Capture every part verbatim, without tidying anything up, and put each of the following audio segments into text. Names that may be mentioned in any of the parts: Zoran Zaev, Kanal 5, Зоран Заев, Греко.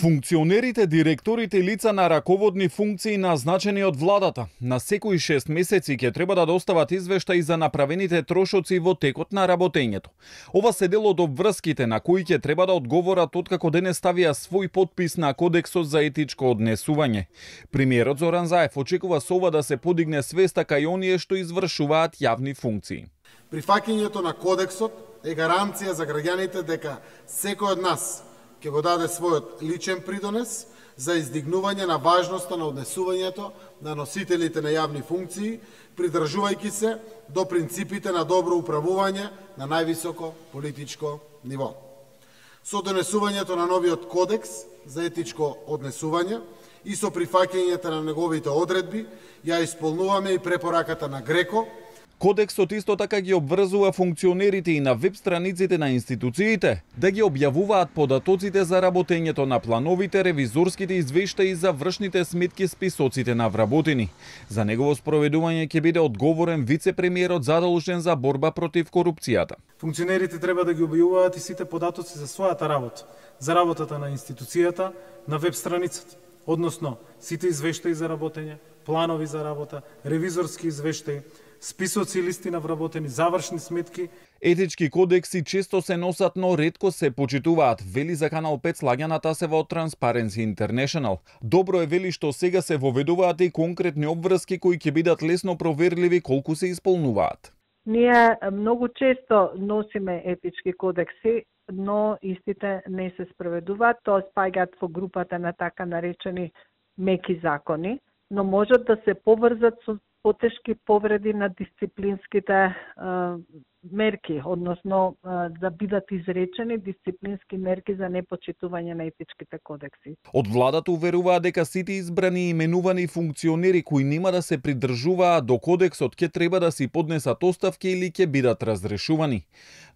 Функционерите, директорите и лица на раководни функции назначени од владата на секои шест месеци ќе треба да достават извештаи за направените трошоци во текот на работењето. Ова се дел од обврските на кои ќе треба да одговорат откако денес ставија свој подпис на Кодексот за етичко однесување. Премиерот Зоран Заев очекува со ова да се подигне свеста кај оние што извршуваат јавни функции. Прифаќањето на Кодексот е гаранција за граѓаните дека секој од нас ќе го даде својот личен придонес за издигнување на важноста на однесувањето на носителите на јавни функции, придржувајќи се до принципите на добро управување на највисоко политичко ниво. Со донесувањето на новиот кодекс за етичко однесување и со прифаќањето на неговите одредби, ја исполнуваме и препораката на Греко. Кодексот исто така ги обврзува функционерите и на веб страниците на институциите да ги објавуваат податоците за работењето на плановите, ревизорските извештаи за вршните сметки, списоците на вработени. За негово спроведување ќе биде одговорен вице-премиерот задолжен за борба против корупцијата. Функционерите треба да ги објавуваат и сите податоци за својата работа, за работата на институцијата, на веб страницата, односно сите извештаи за работење, планови за работа, ревизорски извештаи, списоци и листи на вработени завршни сметки. Етички кодекси често се носат, но ретко се почитуваат, вели за Канал пет Слаѓаната се во Transparency International. Добро е, вели, што сега се воведуваат и конкретни обврски кои ќе бидат лесно проверливи колку се исполнуваат. Ние многу често носиме етички кодекси, но истите не се спроведуваат, тоа спаѓаат во групата на така наречени меки закони, но можат да се поврзат со потешки повреди на дисциплинските а, мерки, односно а, да бидат изречени дисциплински мерки за непочитување на етичките кодекси. Од владата уверуваа дека сите избрани и именувани функционери кои нема да се придржуваа до кодексот ќе треба да си поднесат оставки или ќе бидат разрешувани.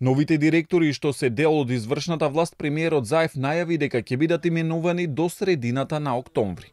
Новите директори што се дел од извршната власт, премиерот Заев најави дека ќе бидат именувани до средината на октомври.